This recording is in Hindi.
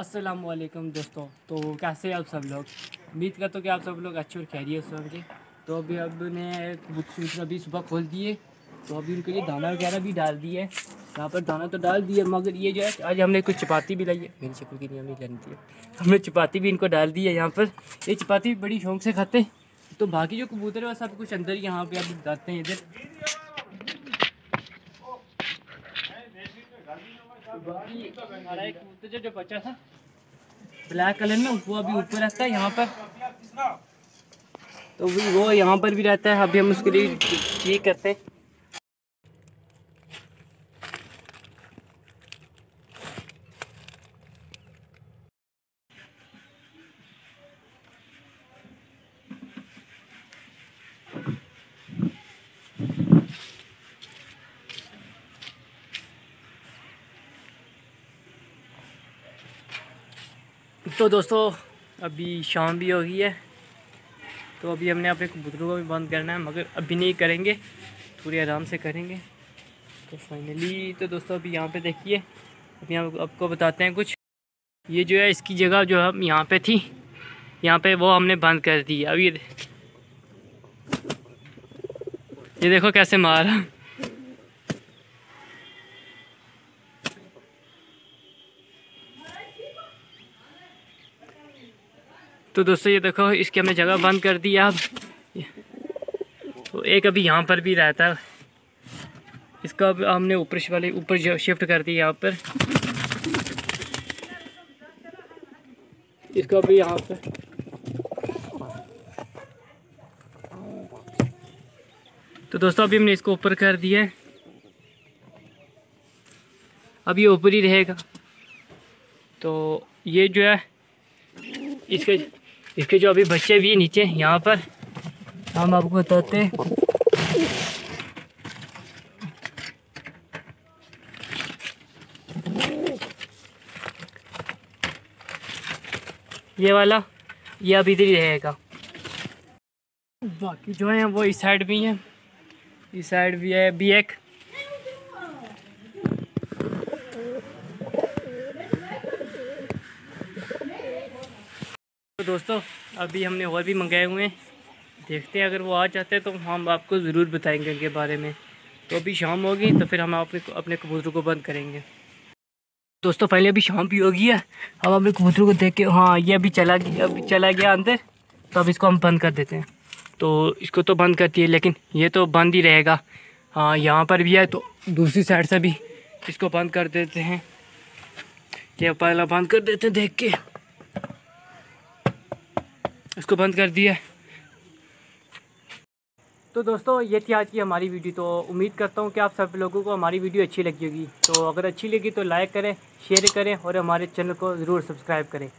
अस्सलामुअलैकुम दोस्तों, तो कैसे आप सब लोग? उम्मीद करता हूँ कि आप सब लोग अच्छे और खैरियत से होंगे। तो अभी हमने बुक्स अभी सुबह खोल दिए, तो अभी उनके लिए दाना वगैरह भी डाल दिए। यहाँ पर दाना तो डाल दिया, मगर ये जो है आज हमने कुछ चपाती भी लाई है। मेरी शक्ल की नहीं हमने लेनी थी, हमने चपाती भी इनको डाल दी है। यहाँ पर ये चपाती बड़ी शौक से खाते, तो बाकी जो कबूतर है वो सब कुछ अंदर यहाँ पर आप डालते हैं। इधर हमारा एक कबूतर जो बचा था ब्लैक कलर में, वो अभी ऊपर रहता है यहाँ पर, तो वो यहाँ पर भी रहता है। अभी हम उसके लिए ये करते हैं। तो दोस्तों अभी शाम भी हो गई है, तो अभी हमने अपने कबूतरों को भी बंद करना है, मगर अभी नहीं करेंगे, थोड़ी आराम से करेंगे। तो फाइनली तो दोस्तों अभी यहाँ पे देखिए, अभी हम आपको बताते हैं कुछ। ये जो है इसकी जगह जो हम यहाँ पे थी, यहाँ पे वो हमने बंद कर दी। अभी ये देखो कैसे मारा। तो दोस्तों ये देखो इसकी हमने जगह बंद कर दी। अब तो एक अभी यहाँ पर भी रहता है, इसका अब हमने ऊपर वाले ऊपर शिफ्ट कर दी। यहाँ पर इसका भी यहाँ पर तो दोस्तों अभी हमने इसको ऊपर कर दिया है, अब ये ऊपर ही रहेगा। तो ये जो है इसके जो अभी बच्चे भी नीचे यहाँ पर हम आपको बताते हैं। ये वाला ये अभी इधर ही रहेगा, बाकी जो है वो इस साइड भी है, इस साइड भी है अभी एक। तो दोस्तों अभी हमने और भी मंगाए हुए हैं, देखते हैं अगर वो आ जाते हैं तो हम आपको ज़रूर बताएंगे उनके बारे में। तो अभी शाम होगी तो फिर हम अपने कबूतरों को बंद करेंगे। दोस्तों फाइनली अभी शाम भी होगी है, हम अपने कबूतरों को देख के, हाँ ये अभी चला गया अंदर, तो अब इसको हम बंद कर देते हैं। तो इसको तो बंद करती है, लेकिन ये तो बंद ही रहेगा। हाँ यहाँ पर भी है, तो दूसरी साइड से भी इसको बंद कर देते हैं। ये पहला बंद कर देते हैं, देख के इसको बंद कर दिया। तो दोस्तों ये थी आज की हमारी वीडियो, तो उम्मीद करता हूँ कि आप सब लोगों को हमारी वीडियो अच्छी लगी होगी। तो अगर अच्छी लगी तो लाइक करें, शेयर करें और हमारे चैनल को ज़रूर सब्सक्राइब करें।